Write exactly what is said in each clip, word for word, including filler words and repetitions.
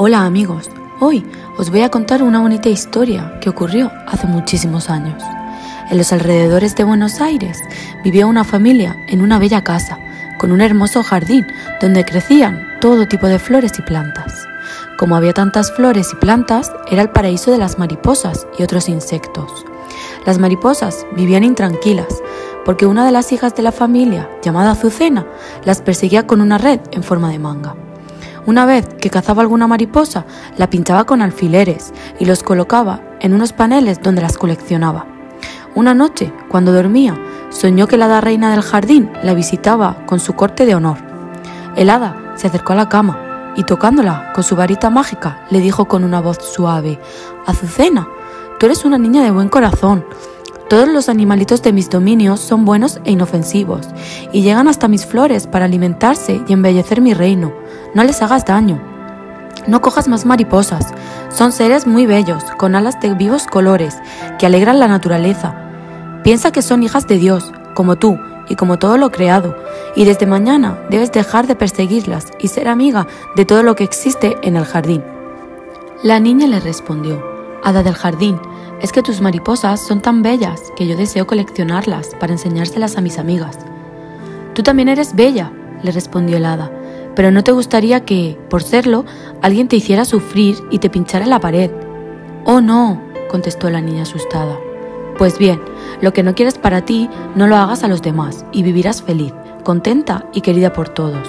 Hola amigos, hoy os voy a contar una bonita historia que ocurrió hace muchísimos años. En los alrededores de Buenos Aires vivía una familia en una bella casa, con un hermoso jardín donde crecían todo tipo de flores y plantas. Como había tantas flores y plantas, era el paraíso de las mariposas y otros insectos. Las mariposas vivían intranquilas, porque una de las hijas de la familia, llamada Azucena, las perseguía con una red en forma de manga. Una vez que cazaba alguna mariposa, la pinchaba con alfileres y los colocaba en unos paneles donde las coleccionaba. Una noche, cuando dormía, soñó que la Hada Reina del Jardín la visitaba con su corte de honor. El hada se acercó a la cama y, tocándola con su varita mágica, le dijo con una voz suave: «Azucena, tú eres una niña de buen corazón. Todos los animalitos de mis dominios son buenos e inofensivos, y llegan hasta mis flores para alimentarse y embellecer mi reino. No les hagas daño. No cojas más mariposas. Son seres muy bellos, con alas de vivos colores, que alegran la naturaleza. Piensa que son hijas de Dios, como tú y como todo lo creado, y desde mañana debes dejar de perseguirlas y ser amiga de todo lo que existe en el jardín». La niña le respondió: «Hada del jardín, es que tus mariposas son tan bellas que yo deseo coleccionarlas para enseñárselas a mis amigas». «Tú también eres bella», le respondió el hada, «pero ¿no te gustaría que, por serlo, alguien te hiciera sufrir y te pinchara en la pared?». «Oh no», contestó la niña asustada. «Pues bien, lo que no quieres para ti, no lo hagas a los demás y vivirás feliz, contenta y querida por todos».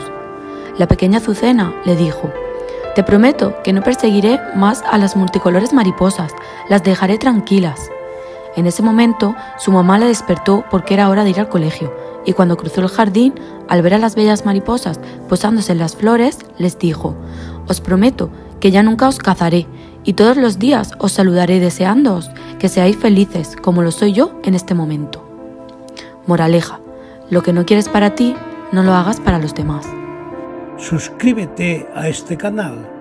La pequeña Azucena le dijo: «Te prometo que no perseguiré más a las multicolores mariposas, las dejaré tranquilas». En ese momento, su mamá la despertó porque era hora de ir al colegio, y cuando cruzó el jardín, al ver a las bellas mariposas posándose en las flores, les dijo: «Os prometo que ya nunca os cazaré, y todos los días os saludaré deseándoos que seáis felices como lo soy yo en este momento». Moraleja: lo que no quieres para ti, no lo hagas para los demás. Suscríbete a este canal.